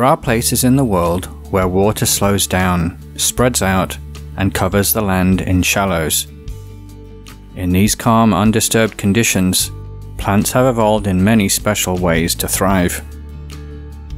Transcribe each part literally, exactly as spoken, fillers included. There are places in the world where water slows down, spreads out, and covers the land in shallows. In these calm, undisturbed conditions, plants have evolved in many special ways to thrive.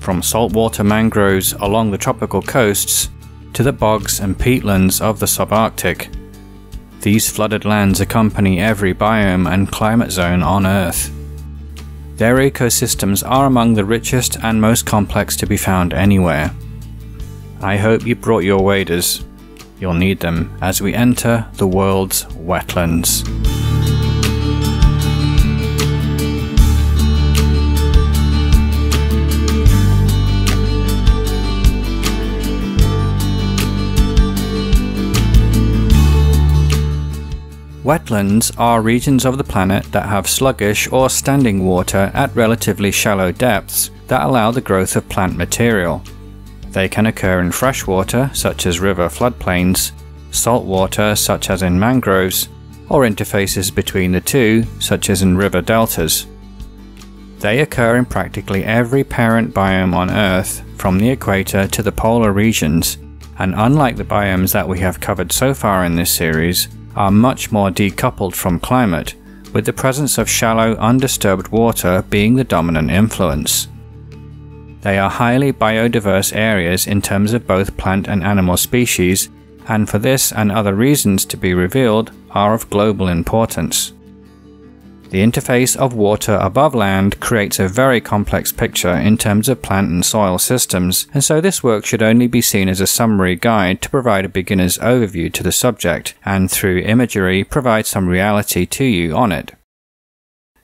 From saltwater mangroves along the tropical coasts to the bogs and peatlands of the subarctic, these flooded lands accompany every biome and climate zone on Earth. Their ecosystems are among the richest and most complex to be found anywhere. I hope you brought your waders. You'll need them as we enter the world's wetlands. Wetlands are regions of the planet that have sluggish or standing water at relatively shallow depths that allow the growth of plant material. They can occur in freshwater, such as river floodplains, saltwater, such as in mangroves, or interfaces between the two, such as in river deltas. They occur in practically every parent biome on Earth, from the equator to the polar regions, and unlike the biomes that we have covered so far in this series, are much more decoupled from climate, with the presence of shallow, undisturbed water being the dominant influence. They are highly biodiverse areas in terms of both plant and animal species, and for this and other reasons to be revealed are of global importance. The interface of water above land creates a very complex picture in terms of plant and soil systems, and so this work should only be seen as a summary guide to provide a beginner's overview to the subject, and through imagery provide some reality to you on it.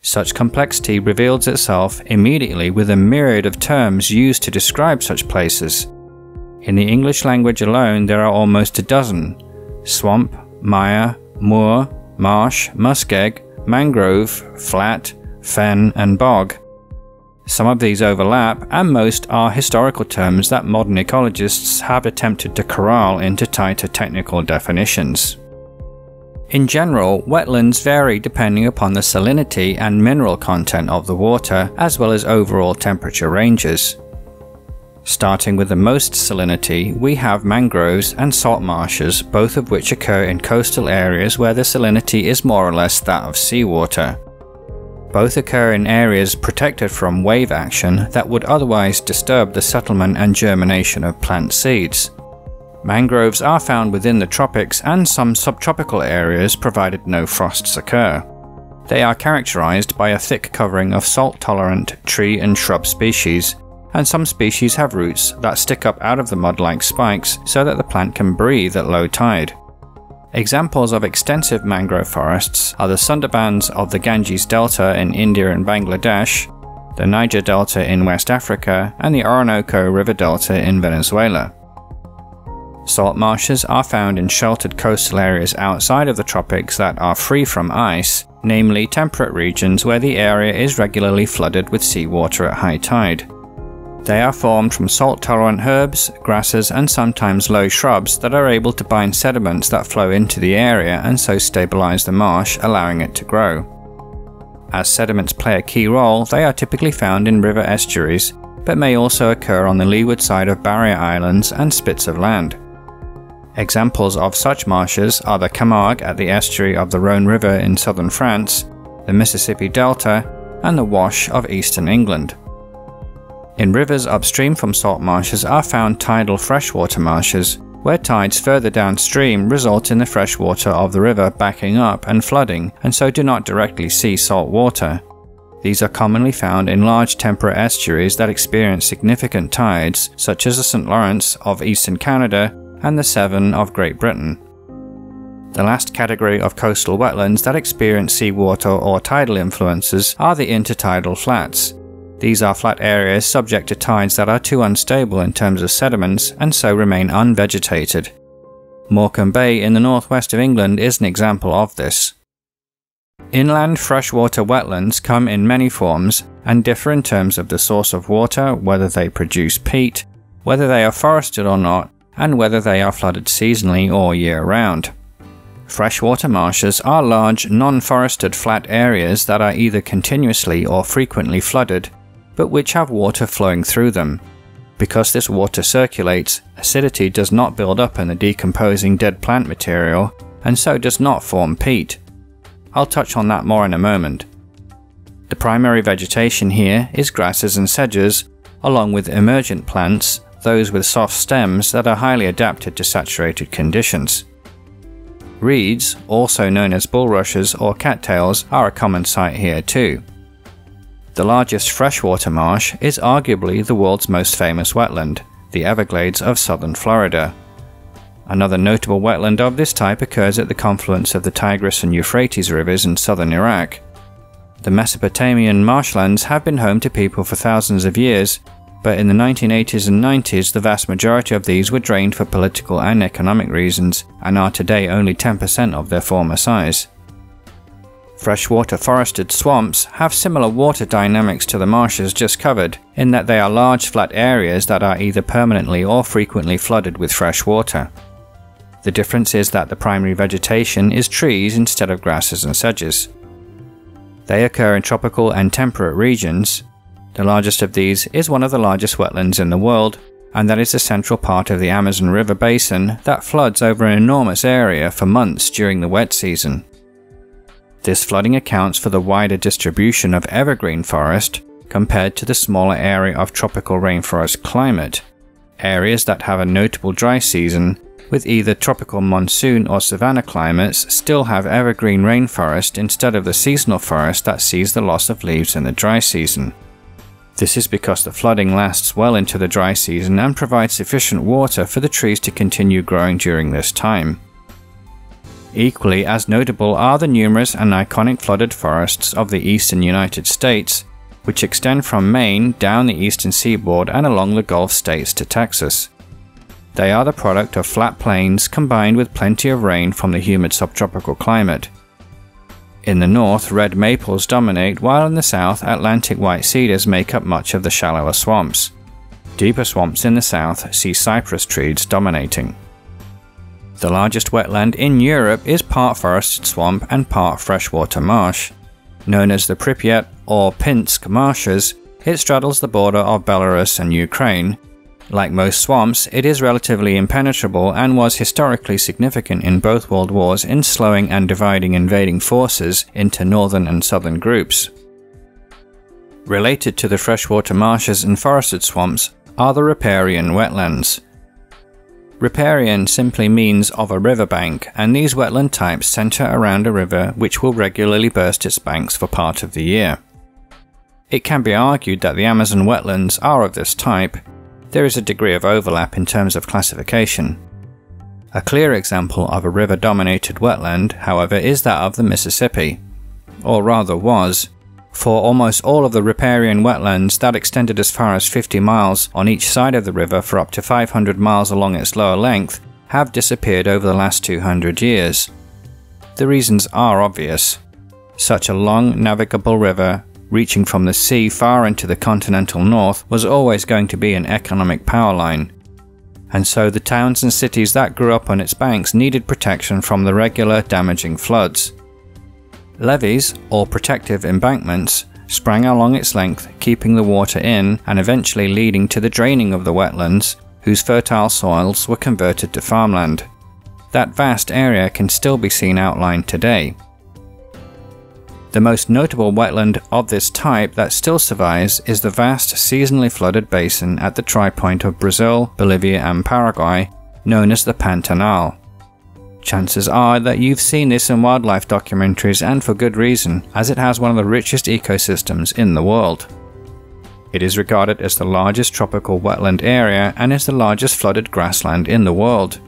Such complexity reveals itself immediately with a myriad of terms used to describe such places. In the English language alone there are almost a dozen: swamp, mire, moor, marsh, muskeg, mangrove, flat, fen and bog. Some of these overlap and most are historical terms that modern ecologists have attempted to corral into tighter technical definitions. In general, wetlands vary depending upon the salinity and mineral content of the water, as well as overall temperature ranges. Starting with the most salinity, we have mangroves and salt marshes, both of which occur in coastal areas where the salinity is more or less that of seawater. Both occur in areas protected from wave action that would otherwise disturb the settlement and germination of plant seeds. Mangroves are found within the tropics and some subtropical areas provided no frosts occur. They are characterized by a thick covering of salt-tolerant tree and shrub species, and some species have roots that stick up out of the mud-like spikes so that the plant can breathe at low tide. Examples of extensive mangrove forests are the Sundarbans of the Ganges Delta in India and Bangladesh, the Niger Delta in West Africa, and the Orinoco River Delta in Venezuela. Salt marshes are found in sheltered coastal areas outside of the tropics that are free from ice, namely temperate regions where the area is regularly flooded with seawater at high tide. They are formed from salt-tolerant herbs, grasses and sometimes low shrubs that are able to bind sediments that flow into the area and so stabilize the marsh, allowing it to grow. As sediments play a key role, they are typically found in river estuaries, but may also occur on the leeward side of barrier islands and spits of land. Examples of such marshes are the Camargue at the estuary of the Rhone River in southern France, the Mississippi Delta, and the Wash of eastern England. In rivers upstream from salt marshes are found tidal freshwater marshes, where tides further downstream result in the freshwater of the river backing up and flooding, and so do not directly see salt water. These are commonly found in large temperate estuaries that experience significant tides, such as the Saint Lawrence of eastern Canada and the Severn of Great Britain. The last category of coastal wetlands that experience seawater or tidal influences are the intertidal flats. These are flat areas subject to tides that are too unstable in terms of sediments and so remain unvegetated. Morecambe Bay in the northwest of England is an example of this. Inland freshwater wetlands come in many forms and differ in terms of the source of water, whether they produce peat, whether they are forested or not, and whether they are flooded seasonally or year-round. Freshwater marshes are large, non-forested flat areas that are either continuously or frequently flooded, but which have water flowing through them. Because this water circulates, acidity does not build up in the decomposing dead plant material and so does not form peat. I'll touch on that more in a moment. The primary vegetation here is grasses and sedges, along with emergent plants, those with soft stems that are highly adapted to saturated conditions. Reeds, also known as bulrushes or cattails, are a common sight here too. The largest freshwater marsh is arguably the world's most famous wetland, the Everglades of southern Florida. Another notable wetland of this type occurs at the confluence of the Tigris and Euphrates rivers in southern Iraq. The Mesopotamian marshlands have been home to people for thousands of years, but in the nineteen eighties and nineties the vast majority of these were drained for political and economic reasons and are today only ten percent of their former size. Freshwater forested swamps have similar water dynamics to the marshes just covered, in that they are large flat areas that are either permanently or frequently flooded with fresh water. The difference is that the primary vegetation is trees instead of grasses and sedges. They occur in tropical and temperate regions. The largest of these is one of the largest wetlands in the world, and that is the central part of the Amazon River basin that floods over an enormous area for months during the wet season. This flooding accounts for the wider distribution of evergreen forest compared to the smaller area of tropical rainforest climate, areas that have a notable dry season, with either tropical monsoon or savanna climates still have evergreen rainforest instead of the seasonal forest that sees the loss of leaves in the dry season. This is because the flooding lasts well into the dry season and provides sufficient water for the trees to continue growing during this time. Equally as notable are the numerous and iconic flooded forests of the eastern United States, which extend from Maine down the eastern seaboard and along the Gulf states to Texas. They are the product of flat plains combined with plenty of rain from the humid subtropical climate. In the north, red maples dominate, while in the south, Atlantic white cedars make up much of the shallower swamps. Deeper swamps in the south see cypress trees dominating. The largest wetland in Europe is part forested swamp and part freshwater marsh. Known as the Pripyat or Pinsk marshes, it straddles the border of Belarus and Ukraine. Like most swamps, it is relatively impenetrable and was historically significant in both world wars in slowing and dividing invading forces into northern and southern groups. Related to the freshwater marshes and forested swamps are the riparian wetlands. Riparian simply means of a riverbank, and these wetland types center around a river which will regularly burst its banks for part of the year. It can be argued that the Amazon wetlands are of this type. There is a degree of overlap in terms of classification. A clear example of a river-dominated wetland, however, is that of the Mississippi, or rather was, for almost all of the riparian wetlands that extended as far as fifty miles on each side of the river for up to five hundred miles along its lower length have disappeared over the last two hundred years. The reasons are obvious. Such a long, navigable river reaching from the sea far into the continental north was always going to be an economic power line, and so the towns and cities that grew up on its banks needed protection from the regular damaging floods. Levees, or protective embankments, sprang along its length, keeping the water in and eventually leading to the draining of the wetlands, whose fertile soils were converted to farmland. That vast area can still be seen outlined today. The most notable wetland of this type that still survives is the vast seasonally flooded basin at the tripoint of Brazil, Bolivia and Paraguay, known as the Pantanal. Chances are that you've seen this in wildlife documentaries, and for good reason, as it has one of the richest ecosystems in the world. It is regarded as the largest tropical wetland area and is the largest flooded grassland in the world.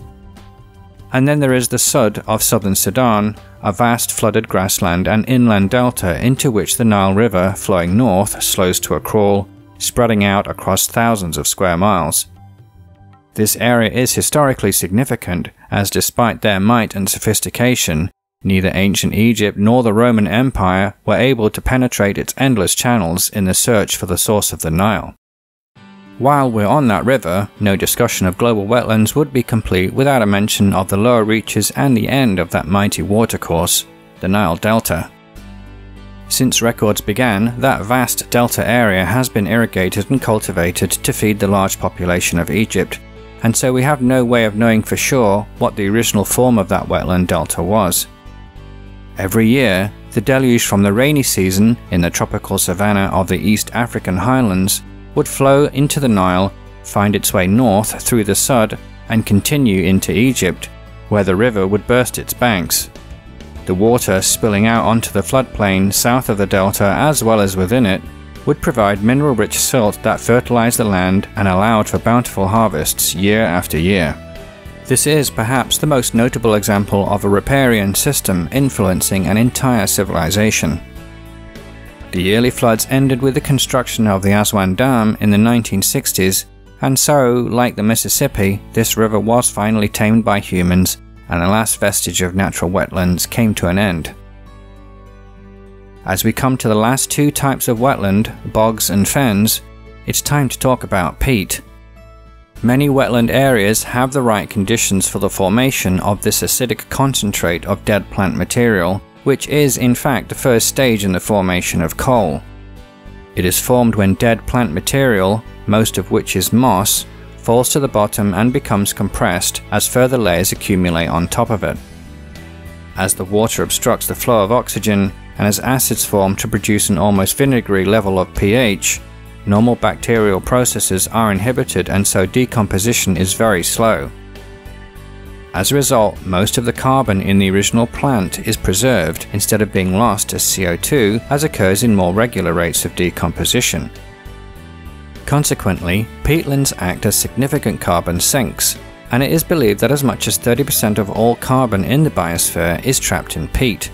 And then there is the Sud of southern Sudan, a vast flooded grassland and inland delta into which the Nile River, flowing north, slows to a crawl, spreading out across thousands of square miles. This area is historically significant, as despite their might and sophistication, neither ancient Egypt nor the Roman Empire were able to penetrate its endless channels in the search for the source of the Nile. While we're on that river, no discussion of global wetlands would be complete without a mention of the lower reaches and the end of that mighty watercourse, the Nile Delta. Since records began, that vast delta area has been irrigated and cultivated to feed the large population of Egypt, and so we have no way of knowing for sure what the original form of that wetland delta was. Every year, the deluge from the rainy season in the tropical savanna of the East African highlands would flow into the Nile, find its way north through the Sud, and continue into Egypt, where the river would burst its banks. The water spilling out onto the floodplain south of the delta as well as within it would provide mineral-rich silt that fertilized the land and allowed for bountiful harvests year after year. This is perhaps the most notable example of a riparian system influencing an entire civilization. The yearly floods ended with the construction of the Aswan Dam in the nineteen sixties, and so, like the Mississippi, this river was finally tamed by humans, and the last vestige of natural wetlands came to an end. As we come to the last two types of wetland, bogs and fens, it's time to talk about peat. Many wetland areas have the right conditions for the formation of this acidic concentrate of dead plant material, which is in fact the first stage in the formation of coal. It is formed when dead plant material, most of which is moss, falls to the bottom and becomes compressed as further layers accumulate on top of it. As the water obstructs the flow of oxygen and as acids form to produce an almost vinegary level of pH, normal bacterial processes are inhibited, and so decomposition is very slow. As a result, most of the carbon in the original plant is preserved instead of being lost as C O two, as occurs in more regular rates of decomposition. Consequently, peatlands act as significant carbon sinks, and it is believed that as much as thirty percent of all carbon in the biosphere is trapped in peat.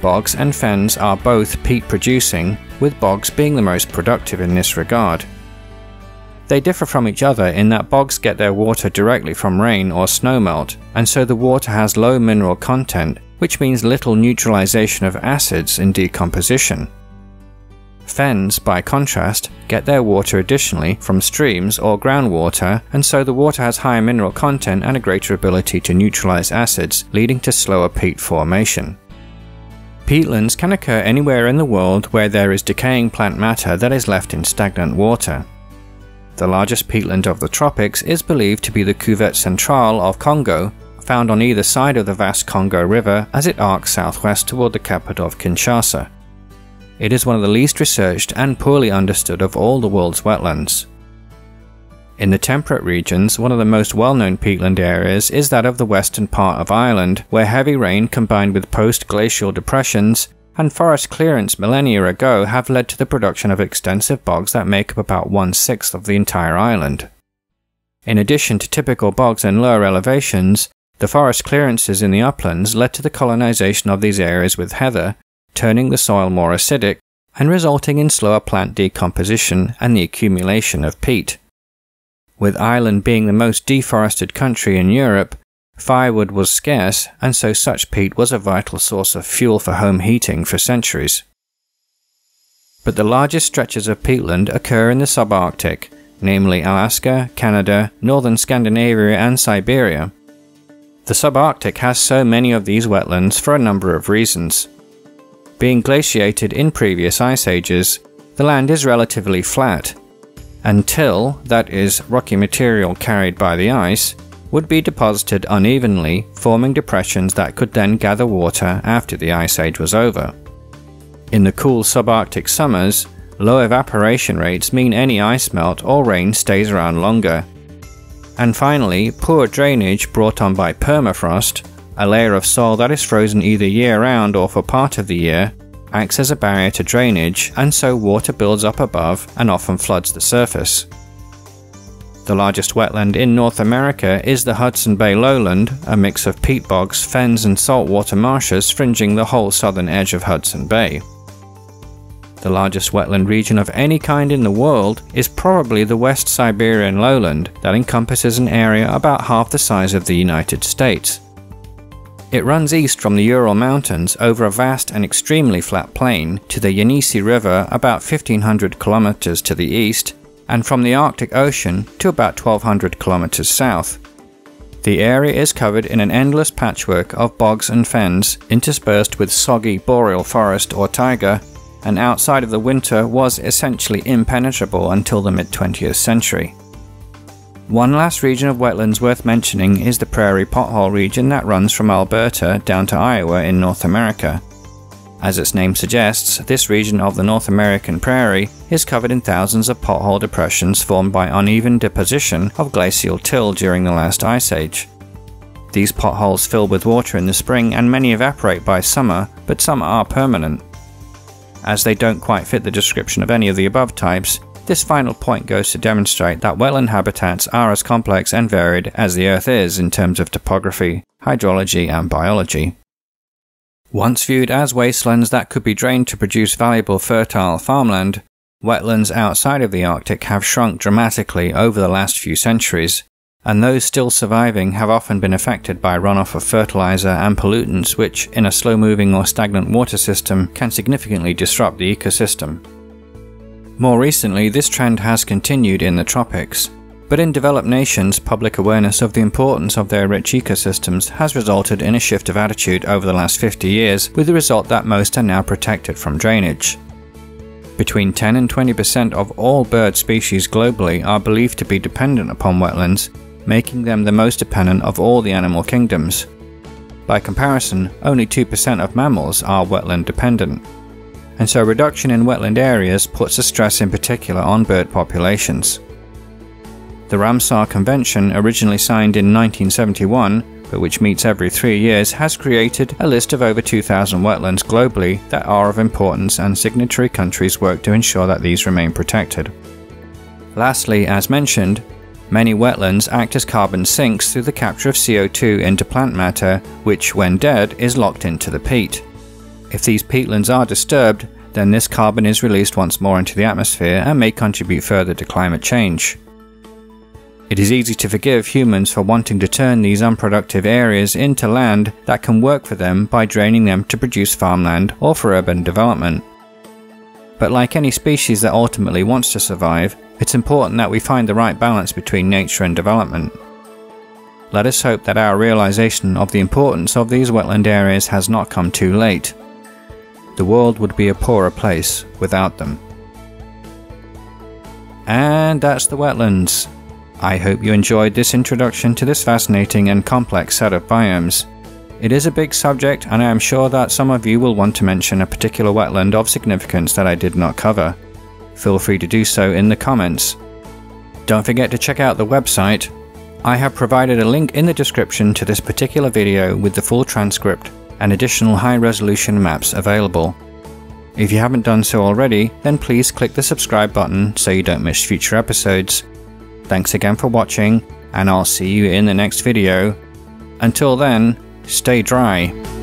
Bogs and fens are both peat producing, with bogs being the most productive in this regard. They differ from each other in that bogs get their water directly from rain or snowmelt, and so the water has low mineral content, which means little neutralization of acids in decomposition. Fens, by contrast, get their water additionally from streams or groundwater, and so the water has higher mineral content and a greater ability to neutralize acids, leading to slower peat formation. Peatlands can occur anywhere in the world where there is decaying plant matter that is left in stagnant water. The largest peatland of the tropics is believed to be the Cuvette Centrale of Congo, found on either side of the vast Congo River as it arcs southwest toward the capital of Kinshasa. It is one of the least researched and poorly understood of all the world's wetlands. In the temperate regions, one of the most well-known peatland areas is that of the western part of Ireland, where heavy rain combined with post-glacial depressions and forest clearance millennia ago have led to the production of extensive bogs that make up about one-sixth of the entire island. In addition to typical bogs in lower elevations, the forest clearances in the uplands led to the colonization of these areas with heather, turning the soil more acidic and resulting in slower plant decomposition and the accumulation of peat. With Ireland being the most deforested country in Europe, firewood was scarce, and so such peat was a vital source of fuel for home heating for centuries. But the largest stretches of peatland occur in the subarctic, namely Alaska, Canada, northern Scandinavia and Siberia. The subarctic has so many of these wetlands for a number of reasons. Being glaciated in previous ice ages, the land is relatively flat, until, that is, rocky material carried by the ice, would be deposited unevenly, forming depressions that could then gather water after the ice age was over. In the cool subarctic summers, low evaporation rates mean any ice melt or rain stays around longer. And finally, poor drainage brought on by permafrost, a layer of soil that is frozen either year-round or for part of the year, acts as a barrier to drainage, and so water builds up above and often floods the surface. The largest wetland in North America is the Hudson Bay lowland, a mix of peat bogs, fens and saltwater marshes fringing the whole southern edge of Hudson Bay. The largest wetland region of any kind in the world is probably the West Siberian lowland that encompasses an area about half the size of the United States. It runs east from the Ural Mountains over a vast and extremely flat plain to the Yenisei River about fifteen hundred kilometers to the east, and from the Arctic Ocean to about twelve hundred kilometers south. The area is covered in an endless patchwork of bogs and fens, interspersed with soggy boreal forest or taiga, and outside of the winter was essentially impenetrable until the mid twentieth century. One last region of wetlands worth mentioning is the prairie pothole region that runs from Alberta down to Iowa in North America. As its name suggests, this region of the North American prairie is covered in thousands of pothole depressions formed by uneven deposition of glacial till during the last ice age. These potholes fill with water in the spring and many evaporate by summer, but some are permanent. As they don't quite fit the description of any of the above types, this final point goes to demonstrate that wetland habitats are as complex and varied as the Earth is in terms of topography, hydrology, and biology. Once viewed as wastelands that could be drained to produce valuable fertile farmland, wetlands outside of the Arctic have shrunk dramatically over the last few centuries, and those still surviving have often been affected by runoff of fertilizer and pollutants which, in a slow-moving or stagnant water system, can significantly disrupt the ecosystem. More recently, this trend has continued in the tropics, but in developed nations, public awareness of the importance of their rich ecosystems has resulted in a shift of attitude over the last fifty years, with the result that most are now protected from drainage. Between ten and twenty percent of all bird species globally are believed to be dependent upon wetlands, making them the most dependent of all the animal kingdoms. By comparison, only two percent of mammals are wetland dependent, and so reduction in wetland areas puts a stress in particular on bird populations. The Ramsar Convention, originally signed in nineteen seventy-one, but which meets every three years, has created a list of over two thousand wetlands globally that are of importance, and signatory countries work to ensure that these remain protected. Lastly, as mentioned, many wetlands act as carbon sinks through the capture of C O two into plant matter, which, when dead, is locked into the peat. If these peatlands are disturbed, then this carbon is released once more into the atmosphere and may contribute further to climate change. It is easy to forgive humans for wanting to turn these unproductive areas into land that can work for them by draining them to produce farmland or for urban development. But like any species that ultimately wants to survive, it's important that we find the right balance between nature and development. Let us hope that our realization of the importance of these wetland areas has not come too late. The world would be a poorer place without them. And that's the wetlands. I hope you enjoyed this introduction to this fascinating and complex set of biomes. It is a big subject, and I am sure that some of you will want to mention a particular wetland of significance that I did not cover. Feel free to do so in the comments. Don't forget to check out the website. I have provided a link in the description to this particular video with the full transcript and additional high-resolution maps available. If you haven't done so already, then please click the subscribe button so you don't miss future episodes. Thanks again for watching, and I'll see you in the next video. Until then, stay dry.